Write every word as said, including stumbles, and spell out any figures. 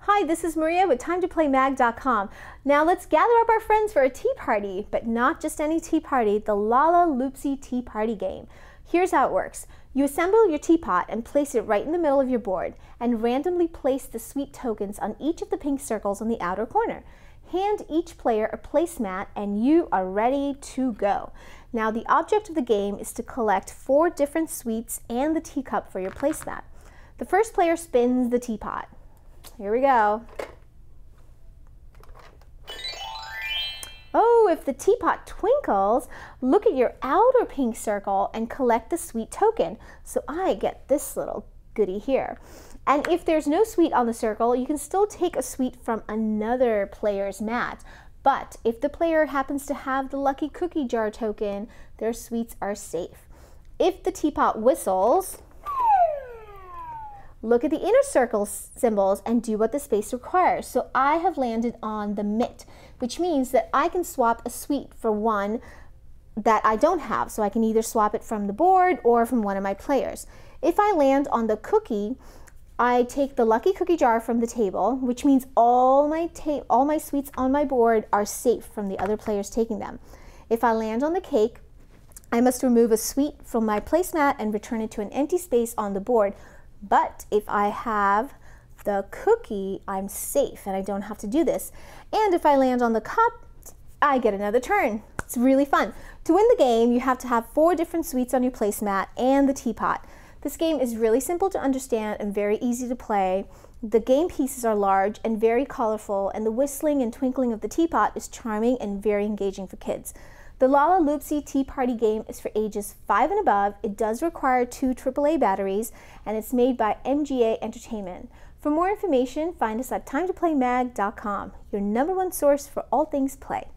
Hi, this is Maria with Time To Play Mag dot com. Now let's gather up our friends for a tea party, but not just any tea party, the Lalaloopsy Tea Party Game. Here's how it works. You assemble your teapot and place it right in the middle of your board and randomly place the sweet tokens on each of the pink circles on the outer corner. Hand each player a placemat and you are ready to go. Now the object of the game is to collect four different sweets and the teacup for your placemat. The first player spins the teapot. Here we go. Oh, if the teapot twinkles, look at your outer pink circle and collect the sweet token. So I get this little goodie here. And if there's no sweet on the circle, you can still take a sweet from another player's mat. But if the player happens to have the lucky cookie jar token, their sweets are safe. If the teapot whistles, look at the inner circle symbols and do what the space requires. So I have landed on the mitt, which means that I can swap a sweet for one that I don't have. So I can either swap it from the board or from one of my players. If I land on the cookie, I take the lucky cookie jar from the table, which means all my, all my sweets on my board are safe from the other players taking them. If I land on the cake, I must remove a sweet from my placemat and return it to an empty space on the board. But if I have the cookie, I'm safe and I don't have to do this. And if I land on the cup, I get another turn. It's really fun. To win the game, you have to have four different sweets on your placemat and the teapot. This game is really simple to understand and very easy to play. The game pieces are large and very colorful, and the whistling and twinkling of the teapot is charming and very engaging for kids. The Lalaloopsy Tea Party Game is for ages five and above. It does require two triple A batteries, and it's made by M G A Entertainment. For more information, find us at Time To Play Mag dot com, your number one source for all things play.